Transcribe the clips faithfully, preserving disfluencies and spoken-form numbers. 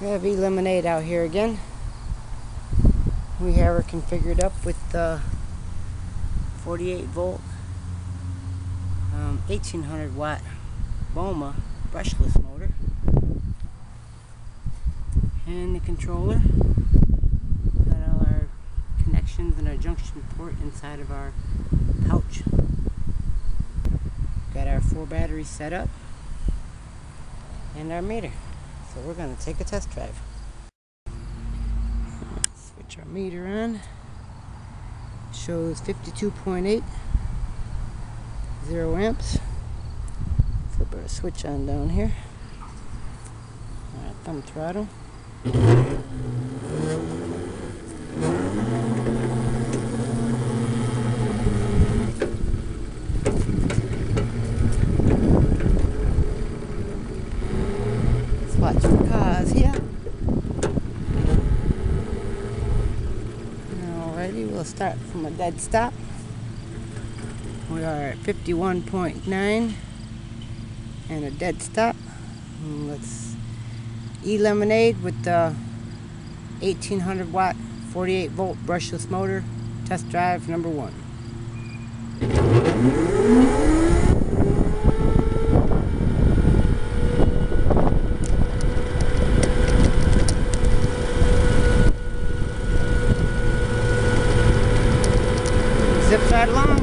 We have E-Lemon-aid out here again. We have her configured up with the forty-eight volt, um, eighteen hundred watt BOMA brushless motor, and the controller. We've got all our connections and our junction port inside of our pouch. We've got our four batteries set up and our meter. So we're going to take a test drive. Let's switch our meter on. It shows fifty-two point eight, zero amps. Flip our switch on down here. Alright, thumb throttle. Watch for cars here. Alrighty, we'll start from a dead stop. We are at fifty-one point nine and a dead stop. And let's E-Lemon-aid with the eighteen hundred watt, forty-eight volt brushless motor. Test drive number one. Zip side along.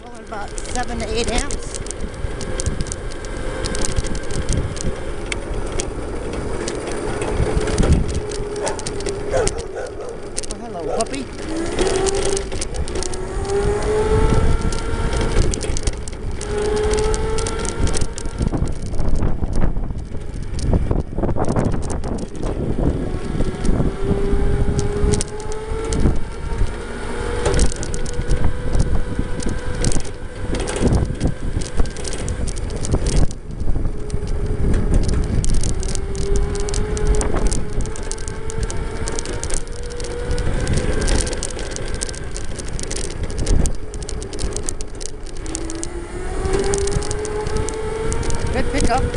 Pulling about seven to eight amps. Oh, hello, puppy. Up. Let's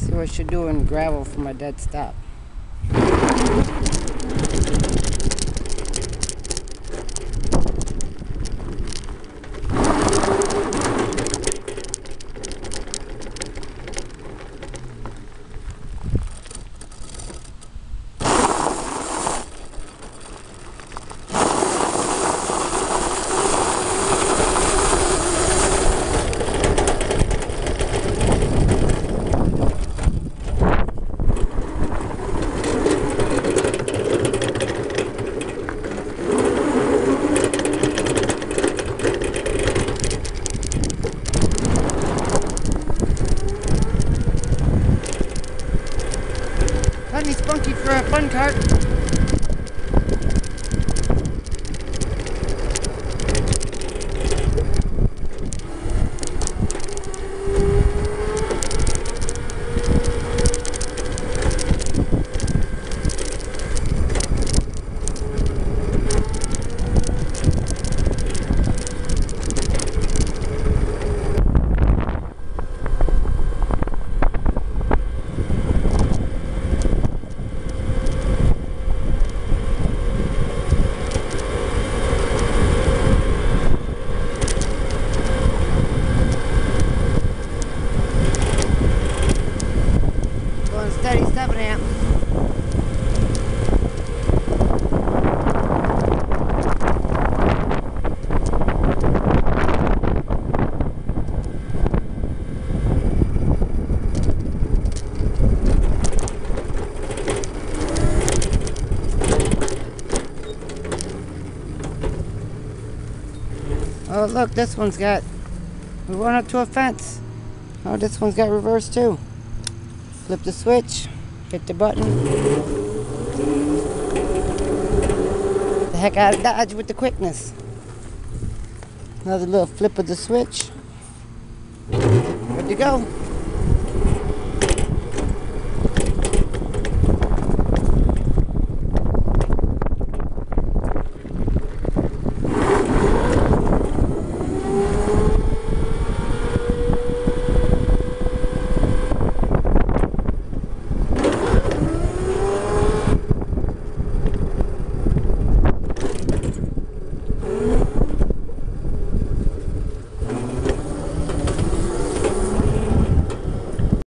see what you're doing gravel from a dead stop. Plenty spunky for a fun cart. thirty-seven amp. Oh, look, this one's got, we went up to a fence. Oh, this one's got reverse too. Flip the switch, hit the button. The heck out of Dodge with the quickness. Another little flip of the switch. Good to go.